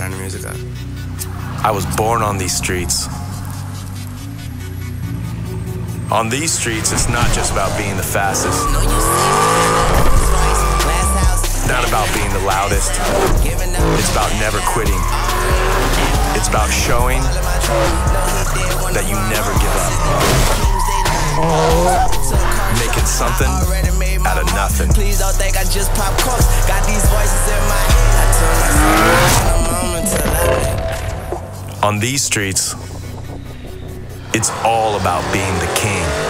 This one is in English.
kind of music. I was born on these streets. On these streets, it's not just about being the fastest. Not about being the loudest. It's about never quitting. It's about showing that you never give up. Making something out of nothing. Please don't think I just pop corks. Got these voices in my head. On these streets, it's all about being the king.